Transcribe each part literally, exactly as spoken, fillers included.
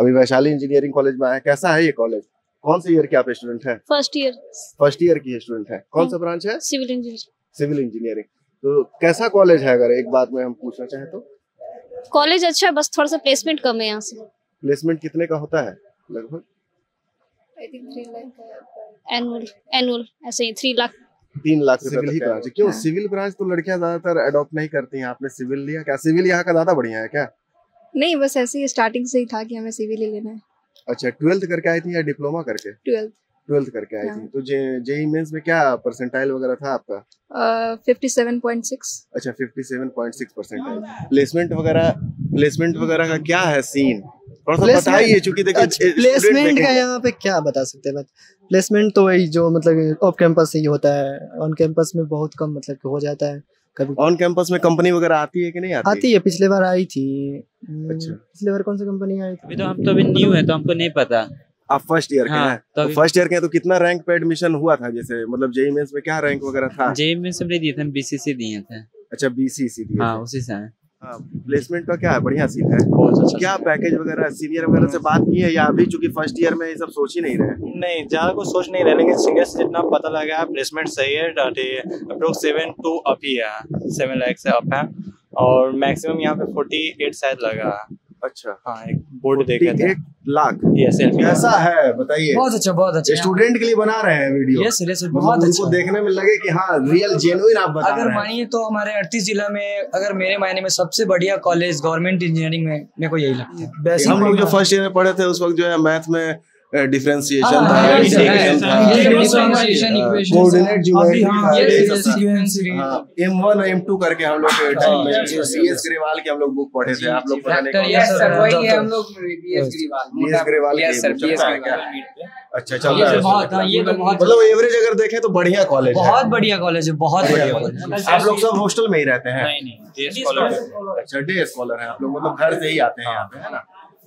अभी Vaishali engineering college में आए। कैसा है ये कॉलेज? कौन से ईयर के आप स्टूडेंट हैं? First year. फर्स्ट ईयर की स्टूडेंट हैं। कौन सा ब्रांच है? Civil engineering. Civil engineering. तो कैसा कॉलेज है अगर एक बात में हम पूछना चाहें तो? कॉलेज अच्छा है, बस थोड़ा सा प्लेसमेंट कम है यहाँ से। प्लेसमेंट कितने का होता है लगभग? एनुअल एनुअल ऐसे ही थ्री लाख तीन लाख से सिविल ही ब्रांच है। क्यों सिविल ब्रांच? तो लड़कियां ज्यादातर अडॉप्ट नहीं करती हैं। आपने सिविल लिया क्या? सिविल यहाँ का ज्यादा बढ़िया है क्या? नहीं, बस ऐसे ही स्टार्टिंग से ही था कि हमें सिविल ही लेना है। अच्छा, ट्वेल्थ करके आई थी या डिप्लोमा करके? ट्वेल्थ ट्वेल्थ करके आई थी। तो जेईई मेंस में क्या परसेंटाइल वगैरह था आपका? Fifty seven point six. अच्छा, fifty seven point six percentile. Placement वगैरह प्लेसमेंट वगैरह का क्या है सीन? बताइए, चूंकि देखिए प्लेसमेंट का यहाँ पे क्या बता सकते हैं। प्लेसमेंट तो वही जो मतलब ऑफ कैंपस से ही होता है। ऑन कैंपस में बहुत कम मतलब हो जाता है। कभी ऑन कैंपस में कंपनी वगैरह आती है कि नहीं आती? आती है, पिछले बार आई थी। अच्छा, पिछले बार कौन सी कंपनी आई थी? अभी तो हम तो अभी न्यू है तो हमको नहीं पता। आप फर्स्ट ईयर के हैं? तो फर्स्ट ईयर के हैं तो कितना रैंक पे एडमिशन हुआ था? जैसे मतलब जेईई मेंस में क्या रैंक वगैरह था? जेईई मेंस में नहीं दिए थे, बीसीसी दिए थे। अच्छा, बीसीसी दिए। हां, उसी से है। प्लेसमेंट का क्या है? बढ़िया सीन है। क्या पैकेज वगैरह? सीनियर वगैरह से बात की है या अभी चूंकि फर्स्ट ईयर में ये सब सोच ही नहीं रहे? नहीं, ज्यादा कुछ सोच नहीं रहे, लेकिन सीनियर से जितना पता लगा है प्लेसमेंट सही है। अप्रोक्स सेवन टू अप ही है, सेवन लाख से अप है और मैक्सिमम यहाँ पे फोर्टी एट शायद लगा। अच्छा, हाँ, एक बोर्ड देखा था लाख। यस, कैसा है बताइए? बहुत अच्छा, बहुत अच्छा। स्टूडेंट के लिए बना रहे हैं वीडियो। यस, yes, बहुत अच्छा। उनको देखने में लगे कि हाँ रियल जेन्युइन आप बता रहे हैं। अगर मानिए तो हमारे अड़तीस जिला में अगर मेरे मायने में सबसे बढ़िया कॉलेज गवर्नमेंट इंजीनियरिंग में मेरे को यही लगता है। हम लोग जो फर्स्ट ईयर में पढ़े थे उस वक्त जो है मैथ में डिफरेंशिएशन करके हम लोग ग्रेवाल के हम लोग बुक पढ़े थे। आप लोग अच्छा चल रहा है। मतलब एवरेज अगर देखें तो बढ़िया कॉलेज है, बहुत बढ़िया कॉलेज है, बहुत बढ़िया कॉलेज। आप लोग सब हॉस्टल में ही रहते हैं? नहीं नहीं, डे स्कॉलर। अच्छा, डे स्कॉलर है आप लोग, मतलब घर से ही आते हैं यहाँ पे, है ना?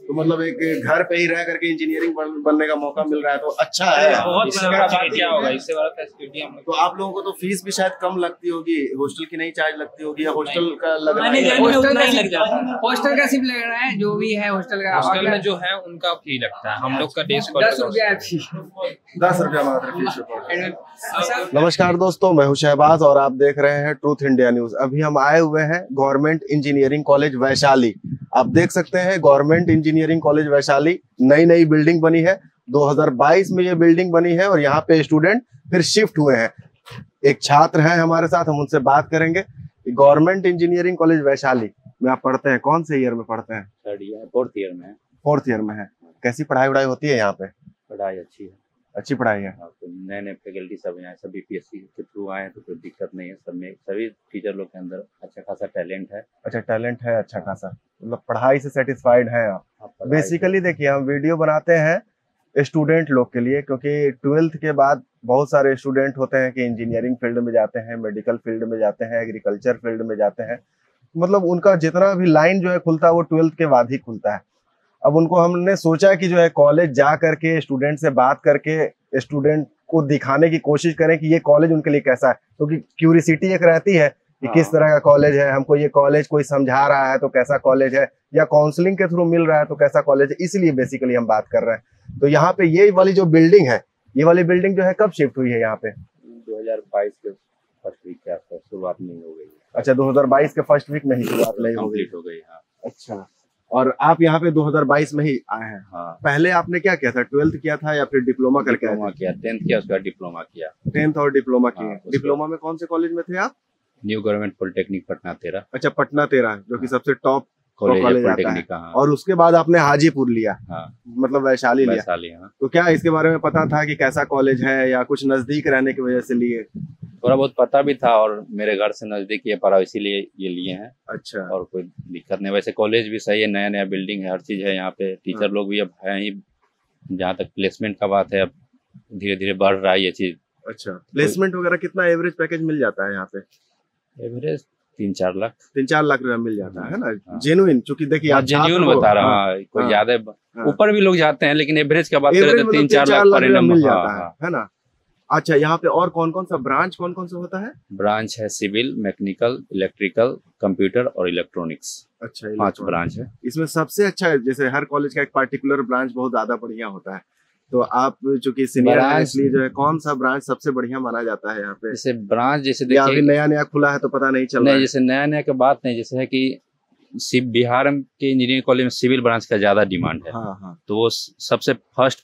तो मतलब एक घर पे ही रह करके इंजीनियरिंग बनने का मौका मिल रहा है तो अच्छा है। बहुत क्या होगा इससे बड़ा फैसिलिटी। तो आप लोगों को तो फीस भी शायद कम लगती होगी, हॉस्टल की नहीं चार्ज लगती होगी या हॉस्टल का लग रहा है? हॉस्टल का सिर्फ लग रहा है, जो भी है हॉस्टल का, हॉस्टल में जो है उनका फी लगता है। हम लोग का डेस्क दस रुपया दस रुपया मात्र फीस। नमस्कार दोस्तों, मैं हुसैबाज और आप देख रहे हैं ट्रूथ इंडिया न्यूज। अभी हम आए हुए हैं गवर्नमेंट इंजीनियरिंग कॉलेज वैशाली। आप देख सकते हैं गवर्नमेंट इंजीनियरिंग कॉलेज वैशाली नई नई बिल्डिंग बनी है। दो हज़ार बाईस में ये बिल्डिंग बनी है और यहाँ पे स्टूडेंट फिर शिफ्ट हुए हैं। एक छात्र हैं हमारे साथ, हम उनसे बात करेंगे। गवर्नमेंट इंजीनियरिंग कॉलेज वैशाली में आप पढ़ते हैं, कौन से ईयर में पढ़ते हैं? थर्ड ईयर, फोर्थ ईयर में। फोर्थ ईयर में है। कैसी पढ़ाई वढ़ाई होती है यहाँ पे? पढ़ाई अच्छी है, अच्छी पढ़ाई है। नए नए फैकल्टी सब यहाँ सब बीपीएससी के थ्रू आए हैं तो कोई दिक्कत नहीं है। सब में सभी टीचर लोग के अंदर अच्छा खासा टैलेंट है। अच्छा, टैलेंट है अच्छा खासा, मतलब पढ़ाई से सेटिस्फाइड हैं आप? बेसिकली देखिए, हम वीडियो बनाते हैं स्टूडेंट लोग के लिए क्योंकि ट्वेल्थ के बाद बहुत सारे स्टूडेंट होते हैं कि इंजीनियरिंग फील्ड में जाते हैं, मेडिकल फील्ड में जाते हैं, एग्रीकल्चर फील्ड में जाते हैं। मतलब उनका जितना भी लाइन जो है खुलता है वो ट्वेल्थ के बाद ही खुलता है। अब उनको हमने सोचा कि जो है कॉलेज जा करके स्टूडेंट से बात करके स्टूडेंट को दिखाने की कोशिश करें कि ये कॉलेज उनके लिए कैसा है, क्योंकि तो क्यूरिसिटी एक रहती है कि किस तरह का कॉलेज है, हमको ये कॉलेज कोई समझा रहा है तो कैसा कॉलेज है, या काउंसलिंग के थ्रू मिल रहा है तो कैसा कॉलेज है, इसलिए बेसिकली हम बात कर रहे हैं। तो यहाँ पे ये वाली जो बिल्डिंग है, ये वाली बिल्डिंग जो है कब शिफ्ट हुई है यहाँ पे? दो हजार बाईस के फर्स्ट वीक के आसपास शुरुआत नहीं हो गई। अच्छा, दो हजार बाईस के फर्स्ट वीक में ही शुरुआत नहीं हो गई हो गई अच्छा, और आप यहाँ पे दो हज़ार बाईस में ही आए हैं। हाँ। पहले आपने क्या किया था? ट्वेल्थ किया था या फिर डिप्लोमा करके आए थे? किया टेंथ किया, उसका डिप्लोमा किया। टेंथ और डिप्लोमा किया। डिप्लोमा में कौन से कॉलेज में थे आप? न्यू गवर्नमेंट पॉलिटेक्निक पटना तेरह। अच्छा, पटना तेरह जो कि सबसे टॉप कॉलेज आता है। और उसके बाद आपने हाजीपुर लिया, मतलब वैशाली लिया। तो क्या इसके बारे में पता था कि कैसा कॉलेज है या कुछ नजदीक रहने की वजह से लिए? थोड़ा बहुत पता भी था और मेरे घर से नजदीक ये पड़ा, इसीलिए ये लिए हैं। अच्छा, और कोई दिक्कत नहीं। वैसे कॉलेज भी सही है, नया नया बिल्डिंग है, हर चीज है यहाँ पे। टीचर लोग भी अब है ही। जहाँ तक प्लेसमेंट का बात है, अब धीरे धीरे बढ़ रहा है ये चीज। अच्छा, प्लेसमेंट वगैरह कितना एवरेज पैकेज मिल जाता है यहाँ पे? एवरेज तीन चार लाख तीन चार लाख रुपया मिल जाता है ना, जेन्युइन। चूंकि देखिए आप जेन्युइन बता रहा हूँ, कोई ज्यादा ऊपर भी लोग जाते हैं, लेकिन एवरेज का बात करें तो तीन चार लाख मिल जाता है ना। अच्छा, यहाँ पे और कौन कौन सा ब्रांच कौन कौन सा होता है? ब्रांच है सिविल, मैकेनिकल, इलेक्ट्रिकल, कंप्यूटर और इलेक्ट्रॉनिक्स। अच्छा, पांच ब्रांच है। इसमें सबसे अच्छा है, जैसे हर कॉलेज का एक पार्टिकुलर ब्रांच बहुत ज्यादा बढ़िया होता है, तो आप चूंकि सीनियर हैं इसलिए जो है कौन सा ब्रांच सबसे बढ़िया माना जाता है यहाँ पे? जैसे ब्रांच जैसे देखिए अभी नया नया खुला है तो पता नहीं चल रहा है। जैसे नया नया की बात नहीं, जैसे है कि बिहार के इंजीनियरिंग कॉलेज में सिविल ब्रांच का ज्यादा डिमांड है। हाँ, हाँ। तो वो सबसे फर्स्ट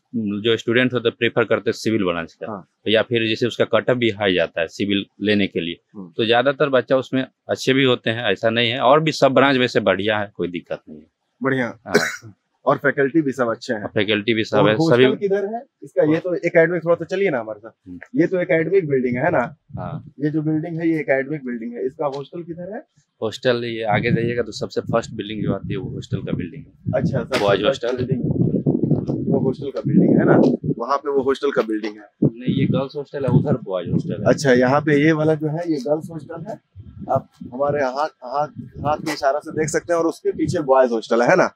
जो स्टूडेंट होते हैं प्रेफर करते हैं सिविल ब्रांच का। हाँ। तो या फिर जैसे उसका कटअप भी हाई जाता है सिविल लेने के लिए, तो ज्यादातर बच्चा उसमें अच्छे भी होते हैं, ऐसा नहीं है। और भी सब ब्रांच वैसे बढ़िया है, कोई दिक्कत नहीं है, बढ़िया। हाँ। और फैकल्टी भी सब अच्छे हैं, फैकल्टी भी सब है, सभी किधर है इसका? ये तो एकेडमिक थोड़ा तो चलिए ना हमारे साथ। ये तो एकेडमिक बिल्डिंग है ना? हाँ, ये जो बिल्डिंग है ये एकेडमिक बिल्डिंग है। इसका हॉस्टल किधर है? हॉस्टल ये आगे जाइएगा तो सबसे फर्स्ट बिल्डिंग जो आती है वो हॉस्टल का बिल्डिंग है। अच्छा, बॉयज हॉस्टल, वो हॉस्टल का बिल्डिंग है ना, वहाँ पे वो हॉस्टल का बिल्डिंग है। नहीं, ये गर्ल्स हॉस्टल है, उधर बॉयज हॉस्टल है। अच्छा, यहाँ पे ये वाला जो है ये गर्ल्स हॉस्टल है, आप हमारे हाथ हाथ हाथ के इशारा से देख सकते हैं, और उसके पीछे बॉयज हॉस्टल है ना।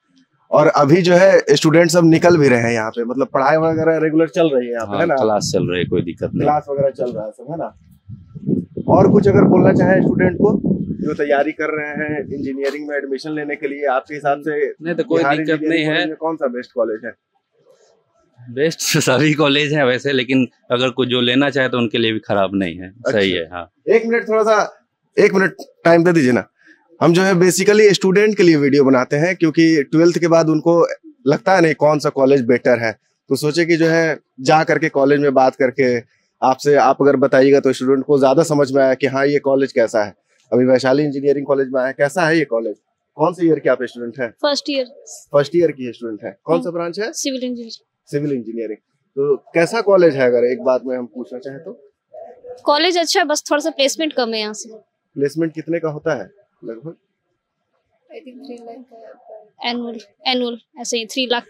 और अभी जो है स्टूडेंट सब निकल भी रहे हैं यहाँ पे, मतलब पढ़ाई वगैरह रेगुलर चल रही है यहाँ पे। हाँ, है ना, क्लास चल रही है, कोई दिक्कत नहीं, क्लास वगैरह चल रहा है सब, है ना। और कुछ अगर बोलना चाहे स्टूडेंट को जो तैयारी कर रहे हैं इंजीनियरिंग में एडमिशन लेने के लिए, आपके हिसाब से? नहीं तो कोई दिक्कत नहीं है। कौन सा बेस्ट कॉलेज है? बेस्ट सभी कॉलेज है वैसे, लेकिन अगर कुछ जो लेना चाहे तो उनके लिए भी खराब नहीं है, सही है। हाँ, एक मिनट थोड़ा सा, एक मिनट टाइम दे दीजिए ना। हम जो है बेसिकली स्टूडेंट के लिए वीडियो बनाते हैं, क्योंकि ट्वेल्थ के बाद उनको लगता है नहीं कौन सा कॉलेज बेटर है, तो सोचे कि जो है जा करके कॉलेज में बात करके आपसे आप अगर बताइएगा तो स्टूडेंट को ज्यादा समझ में आया कि हाँ ये कॉलेज कैसा है। अभी वैशाली इंजीनियरिंग कॉलेज में आया, कैसा है ये कॉलेज? कौन से ईयर के आप स्टूडेंट है? First year. फर्स्ट ईयर की स्टूडेंट है। कौन सा ब्रांच है? Civil engineering. सिविल इंजीनियरिंग, तो कैसा कॉलेज है अगर एक बात में हम पूछना चाहें तो? कॉलेज अच्छा है, बस थोड़ा सा प्लेसमेंट कम है यहाँ से। प्लेसमेंट कितने का होता है लगभग? एनुअल एनुअल ऐसे ही तीन लाख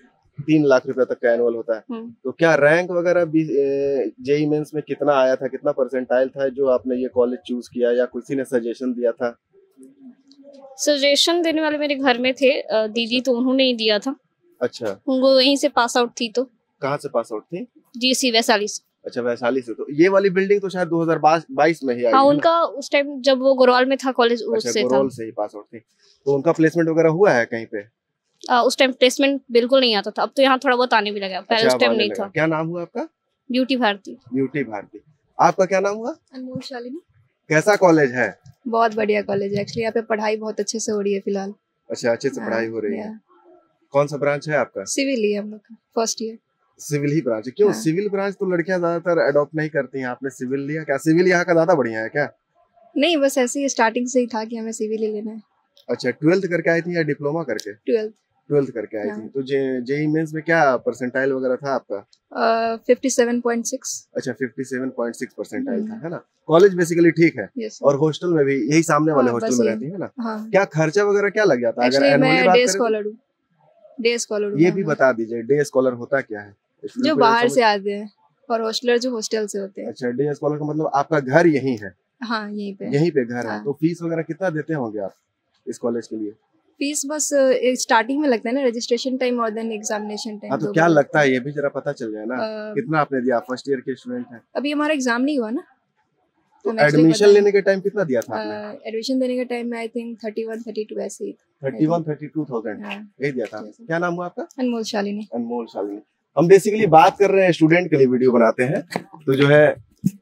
तीन लाख रुपए तक का एनुअल होता है। तो क्या रैंक वगैरह जेईई मेंस में कितना आया था, कितना परसेंटाइल था जो आपने ये कॉलेज चूज किया, या किसी ने सजेशन दिया था? सजेशन देने वाले मेरे घर में थे दीदी, तो उन्होंने ही दिया था। अच्छा, उनको यहीं से पास आउट थी। तो कहाँ से पास आउट थी? जी सी वैशाली से। अच्छा, वैशाली से। तो ये वाली बिल्डिंग तो शायद दो हज़ार बाईस में ही आई। हाँ, उनका उस टाइम जब वो गोरवाल में था कॉलेज उससे था। गोरवाल से ही पास आउट थी। तो उनका प्लेसमेंट वगैरह हुआ है कहीं पे? आ, उस टाइम प्लेसमेंट बिल्कुल नहीं आता था, अब तो यहाँ थोड़ा बहुत आने भी लगा, पहले उस टाइम नहीं था। क्या नाम हुआ आपका? ब्यूटी भारती। ब्यूटी भारती, आपका क्या नाम हुआ? अनमोल शालिनी। कैसा कॉलेज है? बहुत बढ़िया कॉलेज है एक्चुअली, यहाँ पे पढ़ाई बहुत अच्छे से हो रही है फिलहाल। अच्छा, अच्छे से पढ़ाई हो रही है। कौन सा ब्रांच है आपका? सिविल ही हम लोग का, फर्स्ट ईयर सिविल ही ब्रांच है। क्यों? हाँ। सिविल ब्रांच तो लड़कियां ज्यादातर एडॉप्ट नहीं करती हैं, आपने सिविल लिया क्या? सिविल यहाँ का ज्यादा बढ़िया है क्या? नहीं, बस ऐसे ही स्टार्टिंग से ही था कि हमें सिविल ही लेना है। अच्छा, ट्वेल्थ करके आई थी या डिप्लोमा करके? ट्वेल्थ ट्वेल्थ करके आई। हाँ। थी। तो जेईई मेंस में क्या परसेंटाइल वगैरह था आपका? Fifty seven point six. अच्छा, fifty seven point six percentile था, है ना। कॉलेज बेसिकली ठीक है, और हॉस्टल में भी यही सामने वाले हॉस्टल में रहती है ना। क्या खर्चा वगैरह क्या लग जाता है? डे स्कॉलर, ये भी बता दीजिए, डे स्कॉलर होता क्या है? जो बाहर से आते हैं और हॉस्टलर जो हॉस्टल से होते हैं। अच्छा, डे स्कॉलर का मतलब आपका घर यहीं है? हाँ, यहीं पे यहीं पे घर। हाँ। है। तो फीस वगैरह कितना देते होंगे आप इस कॉलेज के लिए? फीस बस स्टार्टिंग में लगता है ना, रजिस्ट्रेशन टाइम और देन एग्जामिनेशन टाइम। हाँ, तो क्या लगता है ये भी जरा पता चल जाए ना, कितना आपने दिया? फर्स्ट ईयर के स्टूडेंट है, अभी हमारा एग्जाम नहीं हुआ ना। तो एडमिशन लेने के टाइम कितना दिया था आपने? एडमिशन देने के टाइम में I think thirty one thirty two ऐसे ही, thirty one thirty two thousand यही दिया था। क्या नाम हुआ आपका? अनमोल शालिनी। अनमोल शालिनी। हम बेसिकली बात कर रहे हैं स्टूडेंट के लिए वीडियो बनाते हैं, तो जो है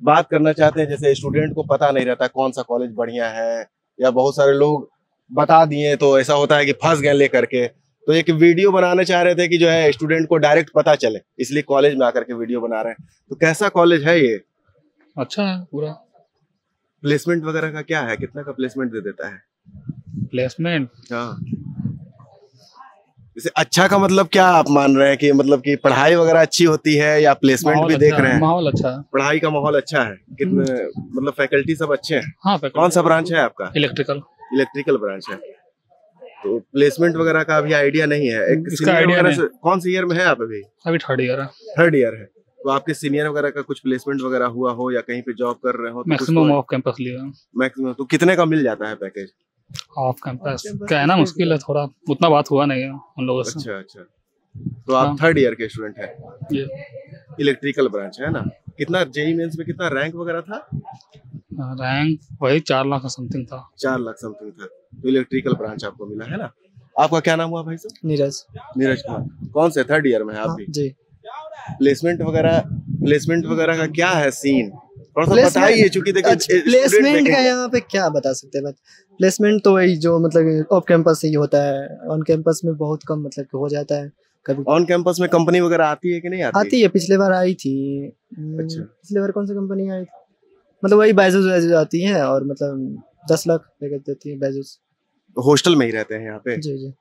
बात करना चाहते हैं जैसे स्टूडेंट को पता नहीं रहता कौन सा कॉलेज बढ़िया है, या बहुत सारे लोग बता दिए तो ऐसा होता है कि फंस गए लेकर के, तो एक वीडियो बनाना चाह रहे थे कि जो है स्टूडेंट को डायरेक्ट पता चले, इसलिए कॉलेज में आकर के वीडियो बना रहे हैं। तो कैसा कॉलेज है ये? अच्छा है पूरा। प्लेसमेंट वगैरह का क्या है, कितना का प्लेसमेंट दे देता है? प्लेसमेंट जैसे अच्छा का मतलब क्या आप मान रहे हैं कि मतलब कि पढ़ाई वगैरह अच्छी होती है, या प्लेसमेंट भी देख रहे हैं? माहौल अच्छा है, पढ़ाई का माहौल अच्छा है। कितने मतलब फैकल्टी सब अच्छे हैं? हाँ, कौन सा ब्रांच है आपका? इलेक्ट्रिकल। इलेक्ट्रिकल ब्रांच है। तो प्लेसमेंट वगैरह का अभी आइडिया नहीं है, एक कौन से ईयर में है आप अभी? अभी थर्ड ईयर है। थर्ड ईयर है। तो आपके सीनियर वगैरह का कुछ प्लेसमेंट वगैरह हुआ हो, या कहीं पे जॉब कर रहे हो? मैक्सिमम ऑफ कैंपस लिया। मैक्सिमम। तो कितने का मिल जाता है पैकेज ऑफ कैंपस? कहना मुश्किल है, थोड़ा उतना बात हुआ नहीं है उन लोगों से। अच्छा अच्छा, तो आप थर्ड ईयर के स्टूडेंट हैं, इलेक्ट्रिकल ब्रांच है ना। कितना जेई मेंस में कितना रैंक वगैरह था? रैंक वही चार लाख समथिंग था। चार लाख समथिंग था। तो इलेक्ट्रिकल ब्रांच आपको मिला है ना। आपका क्या नाम हुआ भाई साहब? नीरज। नीरज कुमार। कौन से थर्ड ईयर में है आप भी? जी। प्लेसमेंट वगैरह प्लेसमेंट वगैरह का क्या है सीन? बताइए चूंकि देखिए प्लेसमेंट का यहाँ पे क्या बता सकते हैं। प्लेसमेंट तो वही जो मतलब ऑफ कैंपस से ही होता है, ऑन कैंपस में बहुत कम मतलब हो जाता है। कभी ऑन कैंपस में कंपनी वगैरह आती है कि नहीं आती? आती है, पिछले बार आई थी। अच्छा, पिछले बार कौन सी कंपनी आई थी? मतलब वही बायजूस बायजूस आती है और मतलब दस लाख पैकेज देती है बायजूस। हॉस्टल में ही रहते हैं यहाँ पे? जी जी।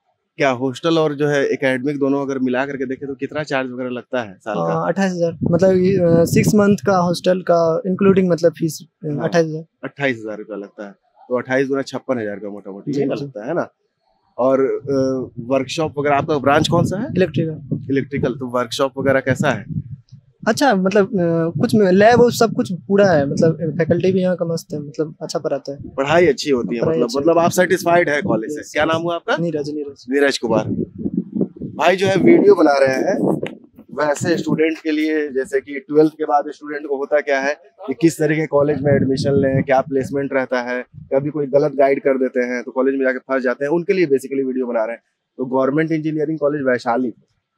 क्या हॉस्टल और जो है एकेडमिक दोनों अगर मिला करके देखें तो कितना चार्ज वगैरह लगता है साल का? अट्ठाईस हजार मतलब सिक्स मंथ का हॉस्टल का इंक्लूडिंग मतलब फीस अट्ठाईस हजार अट्ठाईस हजार रुपया लगता है। तो अट्ठाईस गुना छप्पन हजार का मोटा मोटी लगता है ना। और वर्कशॉप वगैरह आपका ब्रांच कौन सा है? इलेक्ट्रिकल। इलेक्ट्रिकल तो वर्कशॉप वगैरह कैसा है? अच्छा, मतलब कुछ लैब वो सब कुछ पूरा है। मतलब फैकल्टी भी यहाँ का मस्त है, मतलब अच्छा पढ़ाता है, पढ़ाई अच्छी होती है। मतलब मतलब आप सैटिस्फाइड है कॉलेज से? क्या नाम हुआ आपका? नीरज। नीरज नीरज कुमार भाई जो है वीडियो बना रहे हैं वैसे स्टूडेंट के लिए, जैसे कि ट्वेल्थ के बाद स्टूडेंट को होता क्या है कि किस तरीके कॉलेज में एडमिशन लें, क्या प्लेसमेंट रहता है, कभी कोई गलत गाइड कर देते हैं तो कॉलेज में जाकर फंस जाते हैं, उनके लिए बेसिकली वीडियो बना रहे हैं। तो गवर्नमेंट इंजीनियरिंग कॉलेज वैशाली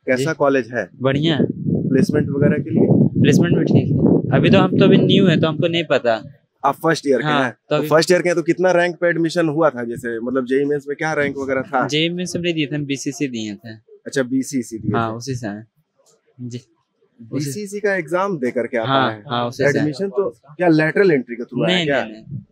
कैसा कॉलेज है? बढ़िया। प्लेसमेंट वगैरह के लिए? प्लेसमेंट भी ठीक है। अभी तो हम तो अभी न्यू है तो हमको नहीं पता। आप फर्स्ट ईयर हाँ, के हैं तो, तो फर्स्ट ईयर के हैं तो कितना रैंक पे एडमिशन हुआ था? जैसे मतलब जेई मेंस में क्या रैंक वगैरह था? जेई मेंस में दिए थे, बीसीसी दिए थे। अच्छा, बीसीसी दिए थे। हां उसी से जी, बीसीसी का एग्जाम दे करके आप आए हैं। एडमिशन तो क्या लेटरल एंट्री के थ्रू आया क्या?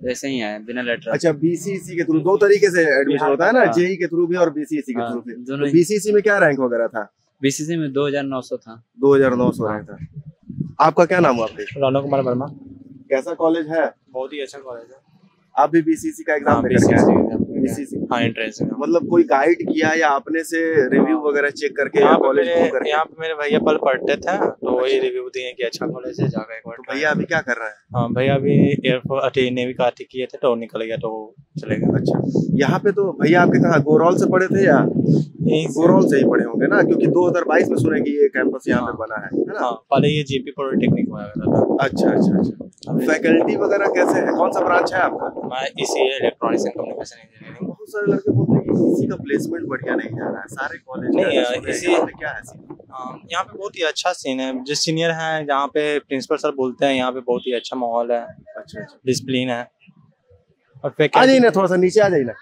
वैसे ही आया बिना लेटरल। अच्छा, बीसीसी के थ्रू। दो तरीके से एडमिशन होता है ना, जेई के थ्रू भी और बीसीसी के थ्रू भी। तो बीसीसी में क्या रैंक वगैरह था? बीसीसी में दो हजार नौ सौ था। दो हजार नौ सौ रहा था। आपका क्या नाम हुआ? रोनो कुमार वर्मा। कैसा कॉलेज है? बहुत ही अच्छा कॉलेज है। आप भी बीसीसी का एग्जाम दे करके आए हैं? बीसीसी हां, एंट्रेंस एग्जाम। मतलब कोई गाइड किया या आपने से रिव्यू वगैरह चेक करके या कॉलेज को करके? यहां पे मेरे भैया पल पढ़ते थे तो वही रिव्यू दिए कि अच्छा कॉलेज है, जाकर एक बार। भैया अभी क्या कर रहा है? हां भैया अभी एयरफोर्स अटे नेवी का आर्टिकल किए थे तो निकल गया तो चले गए। अच्छा, यहाँ पे तो भैया आपके कहा गोरौल से पढ़े थे या गोरौल से ही पढ़े होंगे ना, क्योंकि दो हजार बाईस में सुने कि ये कैंपस यहाँ पे बना है है ना? पहले ये जेपी पॉलिटेक्निक में आता था। अच्छा अच्छा अच्छा। फैकल्टी वगैरह कैसे है? कौन सा ब्रांच है आपका? मैं इसी इलेक्ट्रॉनिक्स एंड कम्युनिकेशन इंजीनियरिंग। बहुत सारे लड़के बोलते हैं कि इसी का प्लेसमेंट बढ़िया नहीं जा रहा है सारे कॉलेज में, इसी क्या है सीन? यहाँ पे बहुत ही अच्छा सीन है। जो सीनियर है यहाँ पे प्रिंसिपल सर बोलते हैं यहाँ पे बहुत ही अच्छा माहौल है, अच्छा डिसिप्लिन है। आ जाइए ना, थोड़ा सा नीचे आ जाइए ना।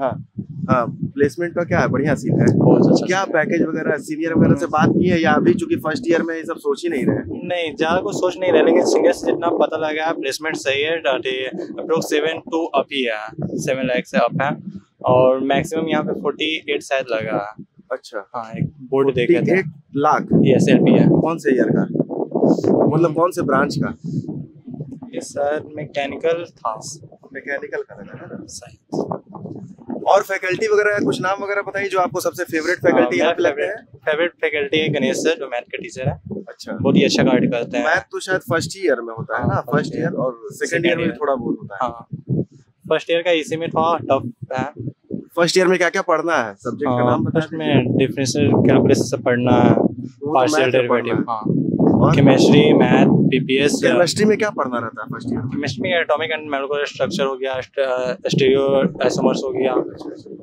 हाँ हाँ, प्लेसमेंट का क्या है? बढ़िया सीन है। क्या पैकेज वगैरह सीनियर वगैरह से बात की है या अभी चूंकि फर्स्ट ईयर में ये सब सोच ही नहीं रहे? नहीं, ज्यादा कुछ सोच नहीं रहे, लेकिन सीनियर से जितना पता लगा है प्लेसमेंट सही है। अप्रोक्स सेवन टू अप ही है, सेवन लाख से अप है और मैक्सिमम यहाँ पे फोर्टी एट शायद लगा है। अच्छा हाँ, एक बोर्ड देखा था लाख एस एल पी है। कौन से ईयर का मतलब कौन से ब्रांच का? सर मैकेनिकल था, मैकेनिकल का लगा है ना, साइंस। और फैकल्टी वगैरह कुछ नाम वगैरह बताइए जो आपको सबसे फेवरेट फैकल्टी है? फेवरेट फैकल्टी है गणेश सर जो मैथ के टीचर है। अच्छा, बहुत ही अच्छा गाइड करते हैं। मैथ तो शायद फर्स्ट ईयर में होता है ना, फर्स्ट ईयर और सेकंड ईयर में थोड़ा बहुत होता है। हां, फर्स्ट ईयर का इसी में थोड़ा टफ है। फर्स्ट ईयर में क्या क्या पढ़ना है? सब्जेक्ट का नाम बता दीजिए। में डिफरेंशियल कैलकुलस से पढ़ना है, पार्शियल डेरिवेटिव। हां, केमिस्ट्री, मैथ, बीपीएस। केमिस्ट्री में क्या पढ़ना रहता है फर्स्ट ईयर? केमिस्ट्री में एटॉमिक एंड मोलेकुलर स्ट्रक्चर हो गया, स्टीरियो आइसोमर्स हो गया,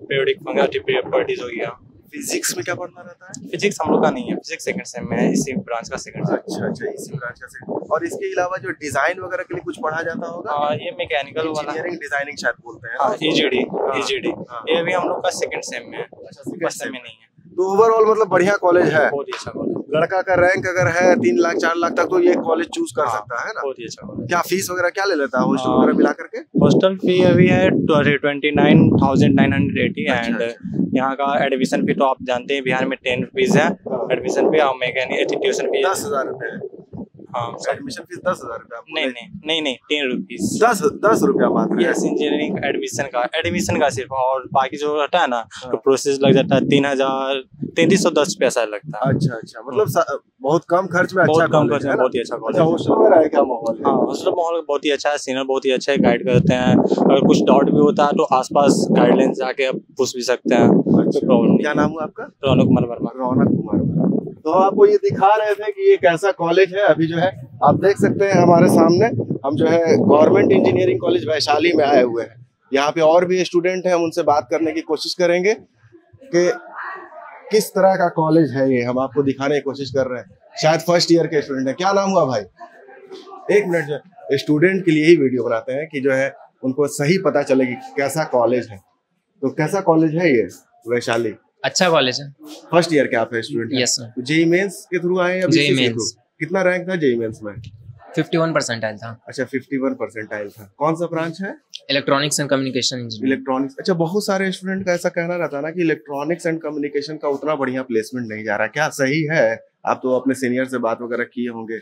पीरियोडिक फंगाई प्रॉपर्टीज हो गया। फिजिक्स में क्या पढ़ना रहता है? फिजिक्स हम लोग का नहीं है, फिजिक्स सेकंड सेम में है, इसी ब्रांच का सेकंड सेम। अच्छा अच्छा, इसी ब्रांच का सेकंड। और इसके अलावा जो डिजाइन वगैरह के लिए कुछ पढ़ा जाता होगा? हां, ये मैकेनिकल वाला इंजीनियरिंग डिजाइनिंग शायद बोलते हैं। हां, ईजीडी ईजीडी ये भी हम लोग का सेकंड सेम में है। अच्छा, सेकंड सेम में नहीं है। तो ओवरऑल मतलब बढ़िया कॉलेज है, बहुत अच्छा कॉलेज। लड़का का रैंक अगर है तीन लाख चार लाख तक तो ये कॉलेज चूज कर सकता है ना, बहुत ही अच्छा कॉलेज। क्या फीस वगैरह क्या ले लेता है हॉस्टल वगैरह मिला करके? हॉस्टल फी अभी है twenty nine thousand nine hundred eighty. And यहाँ का एडमिशन फी तो आप जानते हैं बिहार में टेन रुपीज है एडमिशन फी और मैकेनिक ट्यूशन फी दस हजार रुपए है। हाँ, एडमिशन फीस दस हजार रुपया? नहीं नहीं नहीं नहीं टेन रुपीज दस दस रुपया मात्र। यस, इंजीनियरिंग एडमिशन का एडमिशन का सिर्फ, और बाकी जो रहता है ना तो प्रोसेस लग जाता है तीन हजार तैतीस सौ दस पैसा लगता है। अच्छा अच्छा, मतलब बहुत कम खर्च में अच्छा कॉलेज है, बहुत ही अच्छा कॉलेज है। हॉस्टल में रह क्या माहौल? हाँ, हॉस्टल माहौल बहुत ही अच्छा है, सीनियर बहुत ही अच्छा गाइड करते हैं। अगर कुछ डाउट भी होता है तो आसपास गाइडलाइन जाके आप पूछ भी सकते हैं, कोई प्रॉब्लम नहीं। क्या नाम हुआ आपका? रौनक कुमार वर्मा। रौनक कुमार। तो आपको ये दिखा रहे थे कि ये कैसा कॉलेज है। अभी जो है आप देख सकते हैं हमारे सामने, हम जो है गवर्नमेंट इंजीनियरिंग कॉलेज वैशाली में आए हुए हैं। यहाँ पे और भी स्टूडेंट हैं, हम उनसे बात करने की कोशिश करेंगे कि किस तरह का कॉलेज है ये, हम आपको दिखाने की कोशिश कर रहे हैं। शायद फर्स्ट ईयर के स्टूडेंट है। क्या नाम हुआ भाई? एक मिनट, जो स्टूडेंट के लिए ही वीडियो बनाते हैं कि जो है उनको सही पता चलेगी कैसा कॉलेज है। तो कैसा कॉलेज है ये वैशाली? अच्छा कॉलेज है। फर्स्ट ईयर के आप student? Yes sir. JEE Mains के थ्रू आए हैं? JEE Mains. कितना रैंक था जेई मेंस में? इक्यावन परसेंटाइल था। अच्छा, इक्यावन परसेंटाइल था। कौन सा ब्रांच है? Electronics and communication engineering. Electronics. अच्छा, बहुत सारे स्टूडेंट का ऐसा कहना रहता ना कि इलेक्ट्रॉनिक्स एंड कम्युनिकेशन का उतना बढ़िया प्लेसमेंट नहीं जा रहा, क्या सही है? आप तो अपने सीनियर से बात वगैरह किए होंगे,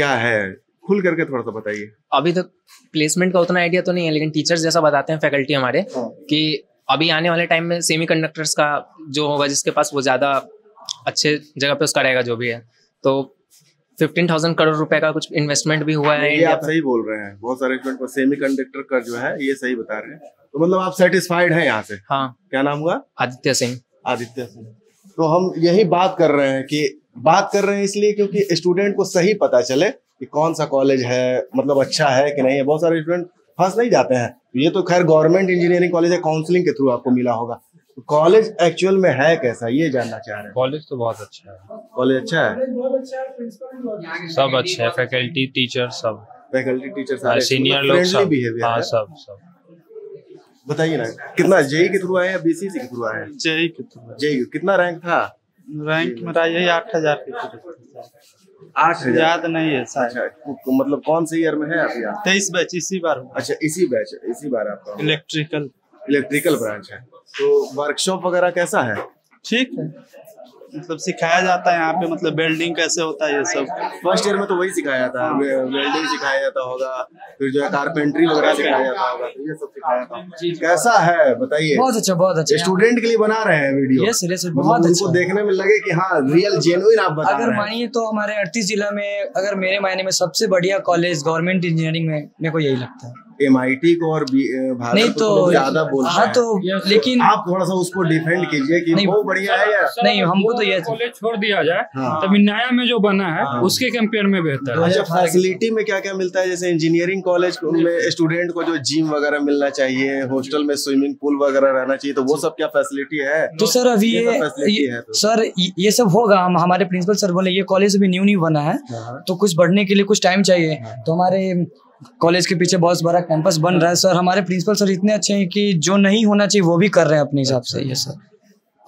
क्या है? खुल करके थोड़ा सा बताइए। अभी तक प्लेसमेंट का उतना आइडिया तो नहीं है, लेकिन टीचर्स जैसा बताते हैं फैकल्टी हमारे कि अभी आने वाले टाइम में सेमीकंडक्टर्स का जो होगा, जिसके पास वो ज्यादा अच्छे जगह पे उसका रहेगा जो भी है। तो पंद्रह हज़ार करोड़ रुपए का कुछ इन्वेस्टमेंट भी हुआ है। ये आप सही बोल रहे हैं, बहुत सारे स्टूडेंट को सेमीकंडक्टर का जो है ये सही बता रहे हैं। तो मतलब आप सेटिस्फाइड हैं यहाँ से? हाँ। क्या नाम हुआ? आदित्य सिंह। आदित्य सिंह। तो हम यही बात कर रहे हैं कि बात कर रहे हैं इसलिए क्योंकि स्टूडेंट को सही पता चले कि कौन सा कॉलेज है, मतलब अच्छा है कि नहीं है। बहुत सारे स्टूडेंट फंस नहीं जाते हैं। ये तो खैर गवर्नमेंट इंजीनियरिंग कॉलेज है, काउंसलिंग के थ्रू आपको मिला होगा। कॉलेज एक्चुअल में है कैसा, ये जानना चाह रहे हैं। कॉलेज तो बहुत अच्छा है। कॉलेज अच्छा है, सब अच्छा है, फैकल्टी टीचर सब, फैकल्टी टीचर सारे, सीनियर लोग सब, हाँ सब सब। बताइए ना, कितना जेई के थ्रू आए या बीसीसी के थ्रू आए? जेई के थ्रू। जेई कितना रैंक था? रैंक मेरा यही आठ हजार आठ याद नहीं है। मतलब कौन से ईयर में है आप? यार तेईस बैच, इसी बार। अच्छा, इसी बैच, इसी बार आपका इलेक्ट्रिकल इलेक्ट्रिकल ब्रांच है। तो वर्कशॉप वगैरह कैसा है? ठीक है, मतलब सिखाया जाता है यहाँ पे, मतलब वेल्डिंग कैसे होता है ये सब। फर्स्ट ईयर में तो वही सिखाया जाता है, वेल्डिंग सिखाया जाता होगा, फिर जो है कारपेंट्री वगैरह सिखाया जाता होगा, तो ये सब सिखाया जाता है। कैसा है बताइए? बहुत अच्छा, बहुत अच्छा। स्टूडेंट के लिए बना रहे हैं वीडियो। यस यस, बहुत अच्छा, देखने में लगे कि हाँ रियल जेन्युइन आप बता रहे हैं। अगर मानिए तो हमारे अड़तीस जिला में, अगर मेरे मायने में सबसे बढ़िया कॉलेज गवर्नमेंट इंजीनियरिंग में मेरे को यही लगता है। एमआईटी को और भारत तो ज्यादा बोलते हैं, तो लेकिन आप थोड़ा सा उसको डिफेंड कीजिए कि वो बढ़िया है या नहीं। हमको तो ये कॉलेज छोड़ दिया जाए, तभी नया में जो बना है उसके कंपेयर में बेहतर है। फैसिलिटी में क्या क्या मिलता है? जैसे इंजीनियरिंग कॉलेज में स्टूडेंट को जो जिम वगैरह मिलना चाहिए, हॉस्टल में स्विमिंग पूल वगैरह रहना चाहिए, तो वो सब क्या फैसिलिटी है? तो सर अभी ये सर ये सब होगा। हम हमारे प्रिंसिपल सर बोले ये कॉलेज अभी न्यू न्यू बना है, तो कुछ बढ़ने के लिए कुछ टाइम चाहिए। तो हमारे कॉलेज के पीछे बहुत बड़ा कैंपस बन रहा है सर। हमारे प्रिंसिपल सर इतने अच्छे हैं कि जो नहीं होना चाहिए वो भी कर रहे हैं अपने हिसाब से। ये सर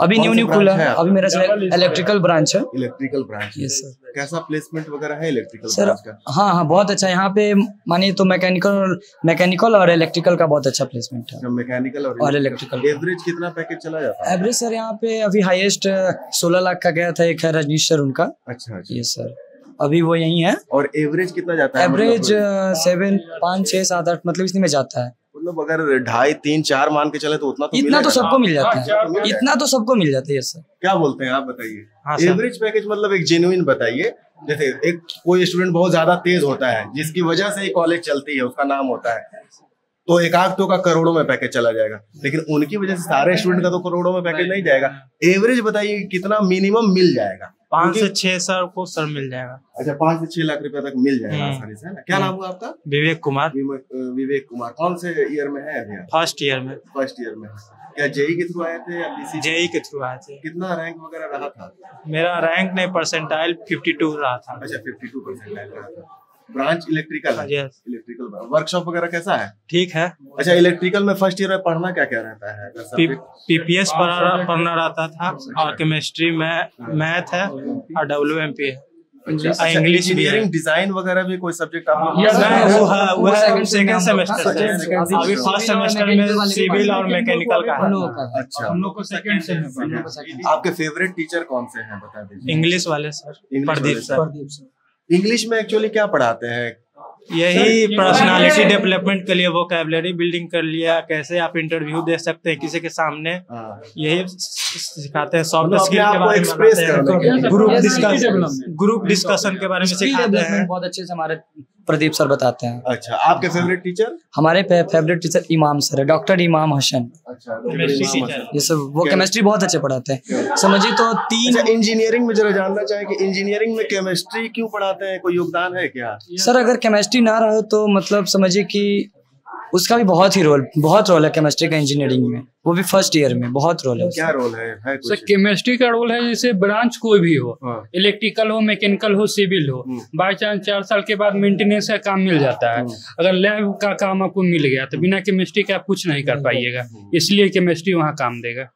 अभी न्यू न्यू खुला है, अभी मेरा इलेक्ट्रिकल ब्रांच है। इलेक्ट्रिकल ब्रांच, ये सर। कैसा प्लेसमेंट वगैरह है इलेक्ट्रिकल सर? हाँ हाँ, बहुत अच्छा। यहाँ पे मानिए तो मैकेनिकल मैकेनिकल और इलेक्ट्रिकल का बहुत अच्छा प्लेसमेंट है। मैकेनिकल और इलेक्ट्रिकल। एवरेज कितना पैकेज चला जाता है? एवरेज सर यहाँ पे अभी हाईएस्ट सोलह लाख का गया था, एक है रजनीश सर उनका। अच्छा, ये सर अभी वो यही है। और एवरेज कितना जाता है? एवरेज सेवन पाँच छह सात आठ, मतलब इसी में जाता है। मतलब अगर ढाई तीन चार मान के चले तो उतना तो इतना तो सबको मिल जाता है, इतना तो सबको मिल जाता है सर। क्या बोलते हैं आप, बताइए एवरेज पैकेज, मतलब एक जेन्युइन बताइए। जैसे एक कोई स्टूडेंट बहुत ज्यादा तेज होता है जिसकी वजह से कॉलेज चलती है, उसका नाम होता है, तो एक आध तो का करोड़ों में पैकेज चला जाएगा, लेकिन उनकी वजह से सारे स्टूडेंट का तो करोड़ों में पैकेज नहीं जाएगा। एवरेज बताइए कितना मिनिमम मिल जाएगा? पाँच से छह सर को सर मिल जाएगा। अच्छा, पाँच से छह लाख रुपए तक मिल जाएगा आसानी से, है ना? क्या नाम हुआ आपका? विवेक कुमार। विवेक कुमार। कौन से ईयर में है अभी? फर्स्ट ईयर में। फर्स्ट ईयर में। क्या जेई के थ्रू आए थे या बीसीसी? जेई के थ्रू आए थे। कितना रैंक वगैरह रहा था? मेरा रैंक नहीं, परसेंटाइल फिफ्टी टू रहा था। अच्छा, फिफ्टी टू परसेंटाइल रहा था। ब्रांच इलेक्ट्रिकल है। इलेक्ट्रिकल वर्कशॉप वगैरह कैसा है? ठीक है। अच्छा, इलेक्ट्रिकल में फर्स्ट ईयर में पढ़ना क्या क्या रहता है? पीपीएस पढ़ना रहता था, और केमिस्ट्री में मैथ है, और डब्ल्यूएमपी है, इंग्लिश भी है, डिजाइन वगैरह भी कोई सब्जेक्ट आपका? सेकंड सेमेस्टर से अभी फर्स्ट सेमेस्टर में सिविल और मैकेनिकल का है। अच्छा, हम लोग को सेकंड सेमेस्टर। आपके फेवरेट टीचर कौन से हैं, बता दीजिए? इंग्लिश वाले sir, Pradeep sir. Pradeep sir English में एक्चुअली क्या पढ़ाते हैं? यही पर्सनालिटी डेवलपमेंट के लिए, वोकैबुलरी बिल्डिंग कर लिया, कैसे आप इंटरव्यू दे सकते हैं किसी के सामने, यही सिखाते हैं। सॉफ्ट स्किल के बारे में, ग्रुप डिस्कशन के बारे में सिखाते हैं। बहुत अच्छे से हमारे प्रदीप सर बताते हैं। अच्छा, आपके फेवरेट टीचर? हमारे फेवरेट टीचर इमाम सर है, डॉक्टर इमाम हसन। अच्छा, ये सब वो केमिस्ट्री बहुत अच्छे पढ़ाते हैं, समझिए। तो तीन इंजीनियरिंग में जरा जानना चाहे कि इंजीनियरिंग में केमिस्ट्री क्यों पढ़ाते हैं, कोई योगदान है क्या? सर अगर केमिस्ट्री ना रहे तो मतलब समझिए कि उसका भी बहुत ही रोल बहुत रोल है केमिस्ट्री का इंजीनियरिंग में, वो भी फर्स्ट ईयर में बहुत रोल है। क्या रोल है? है सर केमिस्ट्री का रोल है, जैसे ब्रांच कोई भी हो, हाँ। इलेक्ट्रिकल हो, मैकेनिकल हो, सिविल हो, बाई चांस चार साल के बाद मेंटेनेंस का काम मिल जाता है। अगर लैब का काम आपको मिल गया तो बिना केमिस्ट्री के आप कुछ नहीं कर पाइएगा, इसलिए केमिस्ट्री वहाँ काम देगा।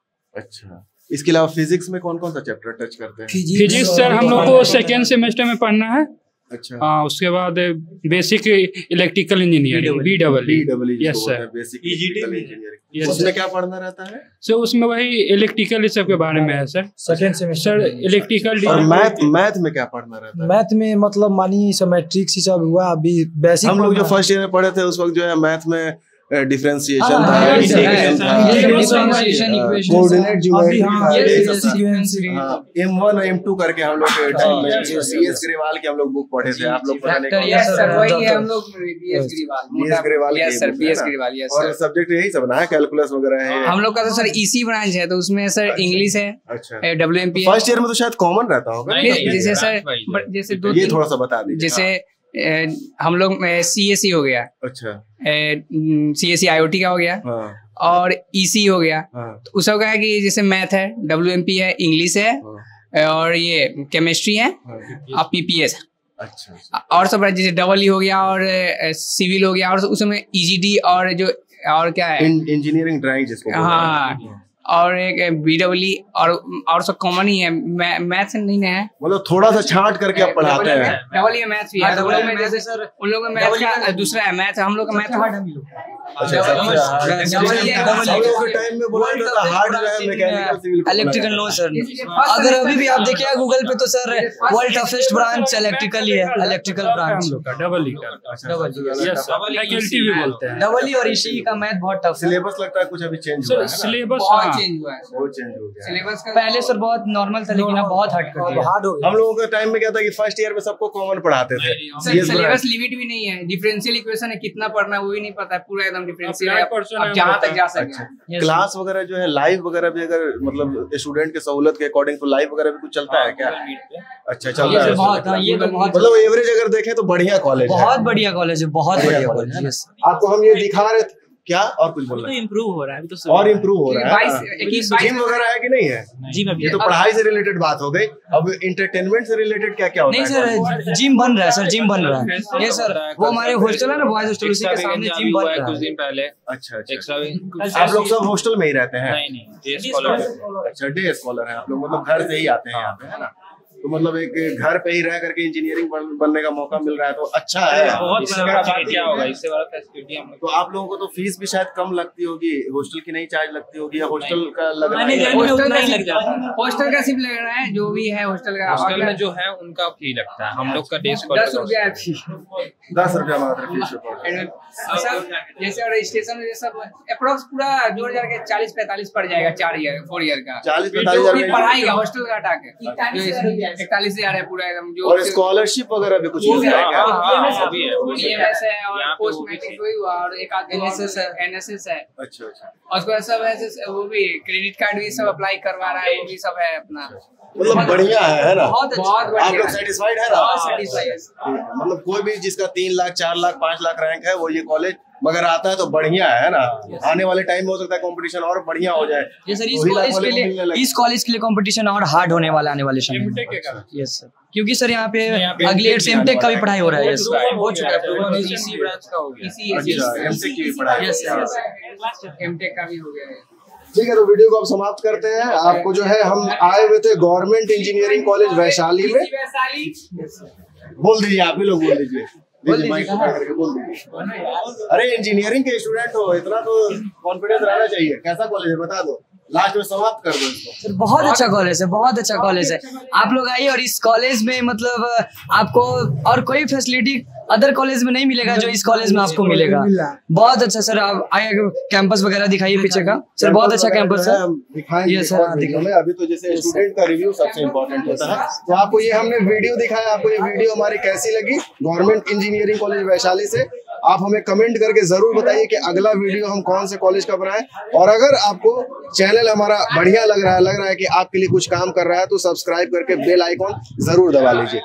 अच्छा, इसके अलावा फिजिक्स में कौन कौन सा चैप्टर टच करते हैं? फिजिक्स सर हम लोग को सेकेंड सेमेस्टर में पढ़ना है। अच्छा, हाँ, उसके बाद basic electrical engineering B double E, yes sir, basic engineering. उसमें क्या पढ़ना रहता है? सर उसमें वही इलेक्ट्रिकल सब के बारे में है सर। Second semester electrical. और मैथ मैथ में क्या पढ़ना रहता है? मैथ में मतलब मानिए ज्योमेट्रिक्स सब हुआ। अभी बेसिक हम लोग जो फर्स्ट ईयर में पढ़े थे उस वक्त जो है मैथ में डिफरेंशिएशन था, इंटीग्रेशन था, कोऑर्डिनेट ज्योमेट्री, एम वन और एम टू करके हम लोग टाइम में सीएस ग्रेवाल के हम लोग बुक पढ़े थे। आप लोग पढ़ाने का यस सर वही है, हम लोग BS Grewal, yes sir BS Grewal, yes sir. और सब्जेक्ट यही सब ना, कैलकुलस वगैरह है हम लोग का। तो सर ईसी ब्रांच है तो उसमें सर इंग्लिश है, डब्ल्यूएमपी। फर्स्ट ईयर में तो शायद कॉमन रहता होगा जैसे सर, जैसे दो ये थोड़ा सा बता दीजिए। जैसे ए, हम लोग सीएसई हो गया, अच्छा सीएसई आईओटी का हो गया, हाँ। और ईसी हो गया, हाँ। तो उसका क्या है कि जैसे मैथ है, डब्ल्यूएमपी है, इंग्लिश है, हाँ। और ये केमिस्ट्री है, हाँ। पीपीएस, अच्छा। और सब जैसे डबल ई हो गया और सिविल हो गया, और उसमें ईजीडी और जो और क्या है इंजीनियरिंग ड्राइंग जिसको, हाँ, और एक बीडब्ल्यू और और सब कॉमन ही है। मै, मैथ्स नहीं है, मतलब थोड़ा सा छांट करके आप पढ़ाते हैं। डबल में मैथ्स भी है, डबल में जैसे सर उन लोगों में मैथ्स का दूसरा है, मैथ्स हम लोग का मैथ्स हार्ड है। इलेक्ट्रिकल नो सर, अगर अभी भी आप देखिए गूगल पे तो sir world toughest branch electrical ही है, electrical branch double E, double E और इसी का मैथ बहुत टफ। सिलेबस लगता है कुछ अभी चेंज हुआ, सिलेबस बहुत चेंज हुआ है, बहुत चेंज हो गया सिलेबस। पहले सर बहुत नॉर्मल था लेकिन अब बहुत हार्ड कर दिया, हार्ड हो गया। हम लोगों के टाइम में क्या था कि फर्स्ट ईयर में सबको कॉमन पढ़ाते थे, सिलेबस लिमिट भी नहीं है, डिफरेंशियल इक्वेशन है कितना पढ़ना है वो भी नहीं पता, पूरा एकदम डिफरेंशियल है, आप जहाँ तक जा सकते हैं। क्लास वगैरह जो है लाइव वगैरह भी अगर मतलब स्टूडेंट के सहूलत के अकॉर्डिंग तो लाइव वगैरह भी कुछ चलता है क्या? अच्छा चलता है, मतलब एवरेज अगर देखें तो बढ़िया कॉलेज है, बहुत बढ़िया कॉलेज है, बहुत बढ़िया कॉलेज है। आपको हम ये दिखा रहे थे क्या और कुछ बोलना? तो इम्प्रूव हो रहा है अभी तो, और इम्प्रूव हो रहा है। जिम वगैरह है कि नहीं है? जिम ये तो पढ़ाई से रिलेटेड बात हो गई, अब एंटरटेनमेंट से रिलेटेड क्या क्या हो रहा है? नहीं सर जिम बन रहा है सर, जिम बन रहा है, ये सर वो हमारे हॉस्टल है ना, बॉयज हॉस्टल, उसी के सामने जिम बन रहा है कुछ दिन पहले। अच्छा अच्छा, आप लोग सब हॉस्टल में ही रहते हैं? नहीं नहीं, डे स्कॉलर। अच्छा, डे स्कॉलर है आप लोग, मतलब घर से ही आते हैं यहाँ पे, है ना? तो मतलब एक घर पे ही रह करके इंजीनियरिंग बनने का मौका मिल रहा है तो अच्छा है, बहुत क्या होगा इससे बड़ा फैसिलिटी। तो आप लोगों को तो फीस भी शायद कम लगती होगी, हॉस्टल की नहीं चार्ज लगती होगी या हॉस्टल का लग रहा है? हॉस्टल का सिर्फ लग रहा है, जो भी है हॉस्टल का, हॉस्टल में जो है उनका फी लगता है। हम लोग का डेढ़ सौ रुपया दस रुपया मात्र फीस। जैसे रजिस्ट्रेशन अप्रोक्स पूरा जोड़ जाकर चालीस पैंतालीस पड़ जाएगा चार ईयर फोर ईयर का, चालीस पैंतालीस पढ़ाएगा हॉस्टल का हटा के इकतालीस हजार है पूरा एकदम। जो और स्कॉलरशिप वगैरह भी कुछ मिल जाएगा, ईएमएस है और पोस्ट मैट्रिक वही हुआ और एक एनएसएस है, एनएसएस है। अच्छा अच्छा, और उसके बाद सब है, वो भी क्रेडिट कार्ड भी सब अप्लाई करवा रहा है, वो भी सब है अपना, मतलब बढ़िया है, है ना? बहुत अच्छा, आप लोग सैटिस्फाइड है ना? मतलब कोई भी जिसका तीन लाख चार लाख पांच लाख रैंक है वो ये कॉलेज मगर आता है तो बढ़िया है ना। आने वाले टाइम में हो सकता है कंपटीशन और बढ़िया हो जाए। ये सर इस कॉलेज के लिए इस कॉलेज के लिए कंपटीशन और हार्ड होने वाला आने वाले समय में, यस सर, क्योंकि सर यहाँ पे अगले ईयर से एमटेक का भी पढ़ाई हो रहा है, हो चुका है, इसी ब्रांच का हो गया, एमटेक की पढ़ाई, यस सर एमटेक का भी हो गया है। ठीक है, तो वीडियो को आप समाप्त करते हैं। आपको जो है हम आए हुए थे गवर्नमेंट इंजीनियरिंग कॉलेज वैशाली में, बोल दीजिए आप ही लोग बोल दीजिए, अरे इंजीनियरिंग के स्टूडेंट हो, इतना तो कॉन्फिडेंस रहना चाहिए। कैसा कॉलेज है बता दो, लास्ट में समाप्त कर दो इसको। सर बहुत अच्छा कॉलेज है, बहुत अच्छा कॉलेज है, आप लोग आइए और इस कॉलेज में मतलब आपको और कोई फैसिलिटी अदर कॉलेज में नहीं मिलेगा जो इस कॉलेज में आपको मिलेगा। बहुत अच्छा सर, आप आगे कैंपस वगैरह दिखाइए पीछे का सर, बहुत अच्छा कैंपस है। अभी तो जैसे स्टूडेंट का रिव्यू सबसे इम्पोर्टेंट होता है, तो आपको ये हमने वीडियो दिखाया, आपको ये वीडियो हमारी कैसी लगी गवर्नमेंट इंजीनियरिंग कॉलेज वैशाली से, आप हमें कमेंट करके जरूर बताइए कि अगला वीडियो हम कौन से कॉलेज का बनाएं। और अगर आपको चैनल हमारा बढ़िया लग रहा है लग रहा है कि आपके लिए कुछ काम कर रहा है, तो सब्सक्राइब करके बेल आइकॉन जरूर दबा लीजिए।